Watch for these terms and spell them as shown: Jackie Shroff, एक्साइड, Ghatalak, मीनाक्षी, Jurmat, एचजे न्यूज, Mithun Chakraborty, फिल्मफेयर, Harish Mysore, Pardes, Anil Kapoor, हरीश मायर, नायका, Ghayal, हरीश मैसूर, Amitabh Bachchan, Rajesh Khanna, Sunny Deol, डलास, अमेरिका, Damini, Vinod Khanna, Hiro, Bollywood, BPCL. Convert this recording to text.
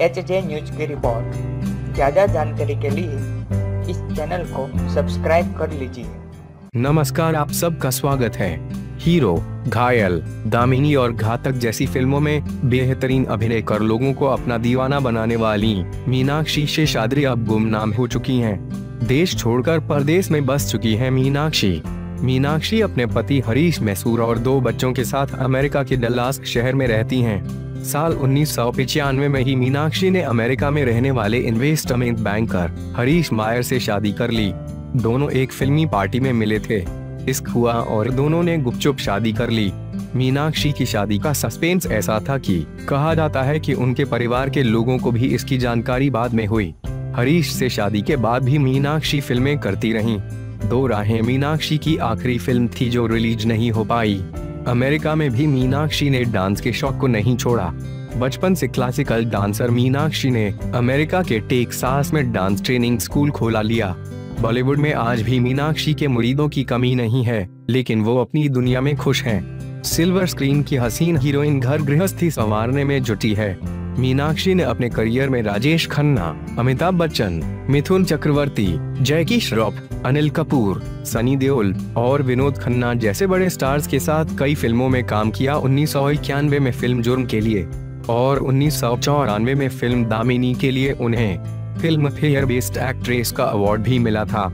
एचजे न्यूज की रिपोर्ट। ज्यादा जानकारी के लिए इस चैनल को सब्सक्राइब कर लीजिए। नमस्कार, आप सबका स्वागत है। हीरो, घायल, दामिनी और घातक जैसी फिल्मों में बेहतरीन अभिनय कर लोगों को अपना दीवाना बनाने वाली मीनाक्षी शेषाद्री अब गुमनाम हो चुकी हैं। देश छोड़कर परदेश में बस चुकी है मीनाक्षी। मीनाक्षी अपने पति हरीश मैसूर और 2 बच्चों के साथ अमेरिका के डलास शहर में रहती हैं। साल 1995 में ही मीनाक्षी ने अमेरिका में रहने वाले इन्वेस्टमेंट बैंकर हरीश मायर से शादी कर ली। दोनों एक फिल्मी पार्टी में मिले थे। इश्क हुआ और दोनों ने गुपचुप शादी कर ली। मीनाक्षी की शादी का सस्पेंस ऐसा था कि कहा जाता है कि उनके परिवार के लोगों को भी इसकी जानकारी बाद में हुई। हरीश से शादी के बाद भी मीनाक्षी फिल्में करती रहीं। दो राहें मीनाक्षी की आखिरी फिल्म थी जो रिलीज नहीं हो पाई। अमेरिका में भी मीनाक्षी ने डांस के शौक को नहीं छोड़ा। बचपन से क्लासिकल डांसर मीनाक्षी ने अमेरिका के टेक्सास में डांस ट्रेनिंग स्कूल खोला लिया। बॉलीवुड में आज भी मीनाक्षी के मुरीदों की कमी नहीं है, लेकिन वो अपनी दुनिया में खुश हैं। सिल्वर स्क्रीन की हसीन हीरोइन घर गृहस्थी संवारने में जुटी है। मीनाक्षी ने अपने करियर में राजेश खन्ना, अमिताभ बच्चन, मिथुन चक्रवर्ती, जैकी श्रॉफ, अनिल कपूर, सनी देओल और विनोद खन्ना जैसे बड़े स्टार्स के साथ कई फिल्मों में काम किया। 1991 में फिल्म जुर्म के लिए और 1994 में फिल्म दामिनी के लिए उन्हें फिल्मफेयर बेस्ट एक्ट्रेस का अवार्ड भी मिला था।